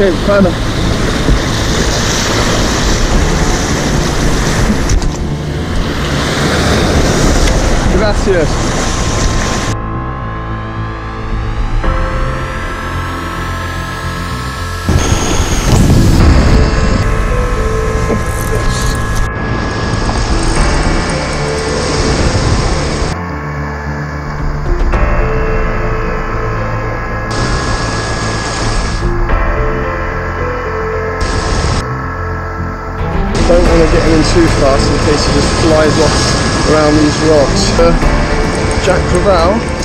Okay, further. Gracias. Don't want to get him in too fast in case he just flies off around these rocks. Jack Crevalle